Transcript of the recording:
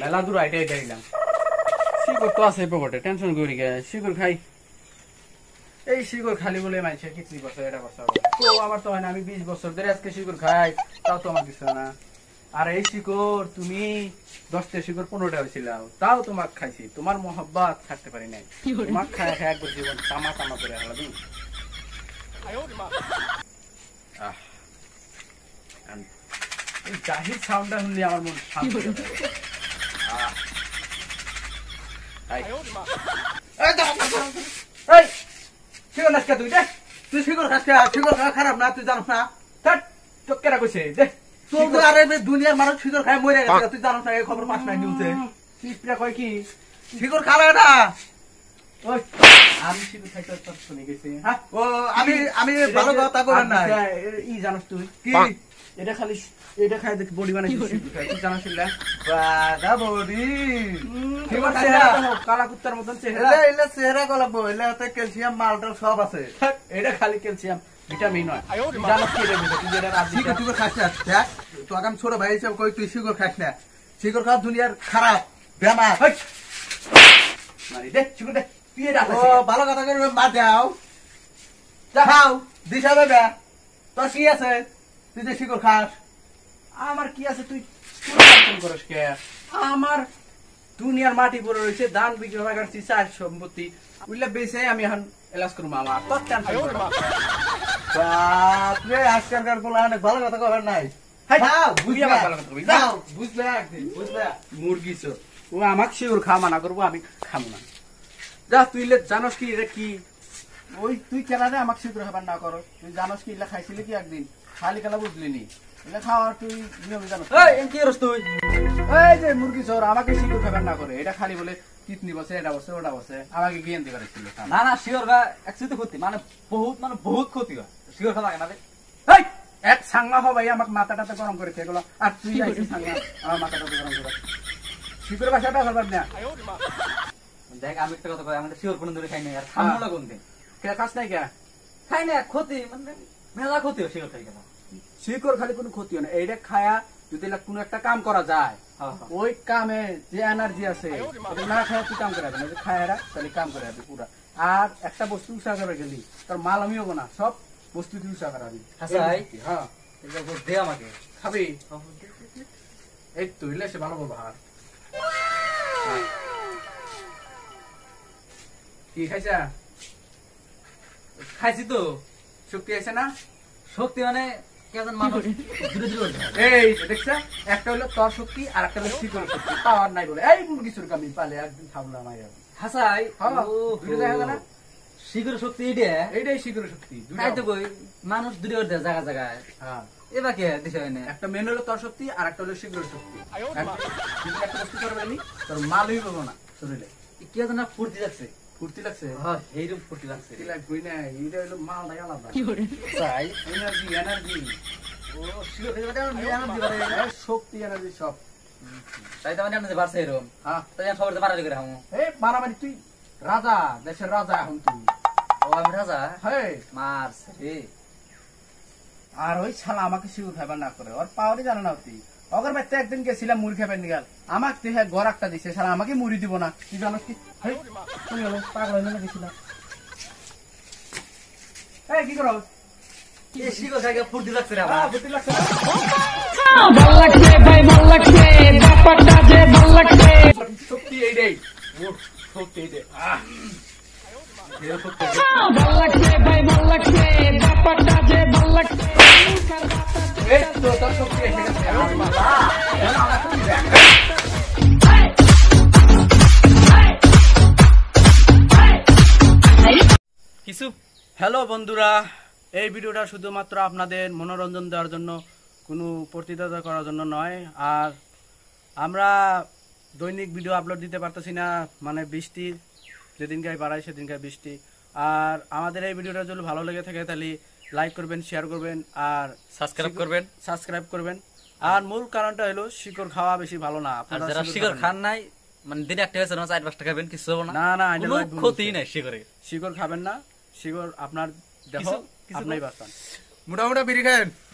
Melandu right here, Dayla. She could toss a pocket, attention good. She could high. Hey, she could Halibule, my check it. She was there. So, our son, I mean, was so dressed. She could high. Tautomakisana. Are she go to me? Dosta she could put out of Silla. Tautomakasi, Tomar Mohabbat, Hataparine. You must have had with you on Samatama. I own Ah. And it sounded on the arm. Hey, you are not going to do that. This figure has not to dance now. That took care of it. So, you are able to do your marriage. You are more than to dance. I come past my duty. She's Prakoki. Figure Canada. I'm she will take us to Nigasi. Oh, I mean, Balagota is on to. এটা খালি এটা খায় দেখি body বানাই দিছি কি জানা ছিল বাবা বডি ফিগার চেহারা কালা কুত্তার মত চেহারা এলা চেহারা কলা বইলা তে ক্যালসিয়াম মালটা সব আছে এটা খালি ক্যালসিয়াম ভিটামিন নয় জানা কি রে তুমি এর আদি তুই তো খাস না তো আগাম ছোট ভাই হিসেবে কই তুই সিগর খাস না সিগর খাওয়া দুনিয়ার খারাপ বেমার মারি দে সিগর দে তুই এটা ও ভালো কথা করে মার দাও যাও দিশা বেবা তোর কি আছে তুই যে শিকর খাস আমার কি আছে তুই পরিবর্তন করস কে আমার দুনিয়ার মাটি পড়ে রয়েছে ধান বিক্রয় করছি চার সম্পত্তি উইলা বেছে আমি এখন এলাস করব মামা তত টেনশন করব বাপ রে আজকালকার বলা অনেক ভালো কথা কবার নাই হাই বুঝিয়া ভালো কথা কই যাও বুঝলে একদিন বুঝলে মুরগি ছ ও আমাকে শিকর খা মানা করব আমি খামু না যা তুইলে জানোস কি এটা কি ওই তুই কেন রে আমাকে শিকর খাবার না করস তুই জানোস কি ইলা খাইছিলি কি একদিন খালি কালা বুঝলিনি এটা খাওয়ার তুই নিয়ম জানো এই এম কি রস তুই এই যে মুরগি চোর আমাকে শিকর খাবার না করে এটা খালি বলে কিতনি বসে এটা বসে ওটা বসে আমাকে জ্ঞান দিবার ছিল না না শিকর গা একচুয়ালি ক্ষতি মানে বহুত ক্ষতি হয় শিকর খাওয়া লাগে না এই এক সাংগা হ ভাই আমাকে মাথাটাতে গরম করে ফেললো আর তুই আইছিস সাংগা আমার মাথাটাতে গরম করে শিকর ভাষাটা বলবার না দেখ আমি একটা কথা কই আমরা শিকর কোন ধরে খাই না আর খামু না কোন দিন কে খাস নাই কে খাই না ক্ষতি মানে মেলা ক্ষতি হয় শিকর খাই না শিকর খালি কোনো ক্ষতি হয় না এইটা খায়া যদি কোনো একটা কাম করা যায় ওই কামে যে এনার্জি আছে না খায়া তুই কাম করাবে না যদি খায়ারা তাহলে কাম করাবে পুরা আর একটা বস্তু উৎসাহ করা গেলি তোর মাল আমি হবো না সব বস্তু তুই উৎসাহ করাবি হ্যাঁ দে আমাকে খাবি এই তুইলে সে ভালো বলবো হার কি খাইছা খাইছি তো শক্তি আছে না শক্তি মানে কেজন মানুষ ধীরে ধীরে এই দেখছ একটা হলো তোর শক্তি আর একটা হলো শিকর শক্তি পাওয়ার নাই বলে এই মুরগি চুরি কামি পালে একদিন থামলো আমার হাসাই ও ধীরে দেখা গেল শিকর শক্তি এইটাই শিকর শক্তি দুইটা তো কই মানুষ ধীরে ধীরে জায়গা জায়গায় হ্যাঁ এবা কে দিছ হয় না একটা মেন হলো তোর শক্তি আর একটা হলো শিকর শক্তি একটা বস্তু করবে নি তোর মালই হলো না শরীরে কেজন না ফুর্তি যাচ্ছে কুর্তি লাগছে হ্যাঁ এইরকম কুর্তি লাগছে কি লাগবই না এইটা হলো মাল লাগা লাগা কি করে তাই এনার্জি এনার্জি ও শিরো থেকে এনার্জি বাড়ে শক্তি এনার্জি সব তাই তাহলে আমরা বাড়ছে এরকম হ্যাঁ তাই আমি খবরতে বাড়ালি করে হামু এই মারামারি তুই রাজা দেশের রাজা এখন তুই ও আমি রাজা হে মারছ রে আর ওই শালা আমাকে শিউর খাবার না করে ওর পাওয়ারই জানা না তুই অগর বাইতে একদিন গেছিলাম মুড়ি খাবেন নিগাল আমাকে দেখে গড় একটা দিছে সারা আমাকে মুড়ি দিব না তুই জানোস কি তুমি হলো পাগল হয়ে গেছিলা এই কি করো এই শিকো জায়গা ফুর্তি লাগছে রে বাবা ফুর্তি লাগছে ভাল লাগছে ভাই ভাল লাগছে ব্যাপারটা যে ভাল লাগছে শক্তি এই দেই মোট শক্তি এই দে আহ ভাল লাগছে ভাই ভাল লাগছে ব্যাপারটা যে ভাল লাগছে এই তো তোর শক্তি এসে গেছে আমার বাবা এখন আমরা শুনি দেখ কিছু হ্যালো বন্ধুরা এই ভিডিওটা শুধুমাত্র আপনাদের মনোরঞ্জন দেওয়ার জন্য কোনো প্রতিযোগিতা করার জন্য নয় আর আমরা দৈনিক ভিডিও আপলোড দিতে পারতেছি না মানে বৃষ্টি যেদিনকার বাড়ায় সেদিনকার বৃষ্টি আর আমাদের এই ভিডিওটা যদি ভালো লেগে থাকে তাহলে লাইক করবেন শেয়ার করবেন আর সাবস্ক্রাইব করবেন আর মূল কারণটা হলো শিকড় খাওয়া বেশি ভালো না। আপনারা যারা শিকড় খান নাই মানে দিন একটা হয়েছে না 4-5 টাকা খাবেন কিছু হবে না, না না এটা কোনো ক্ষতি নাই শিকড়ে। শিকড় খাবেন না, শিকড় আপনার দেখো আপনিই বাঁচান। মোটা মোটা বিড়ি খান।